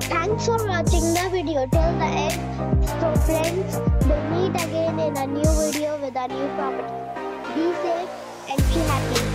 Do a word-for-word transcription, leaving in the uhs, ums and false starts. Thanks for watching the video till the end. So friends, we'll meet again in a new video with a new property. Be safe and be happy.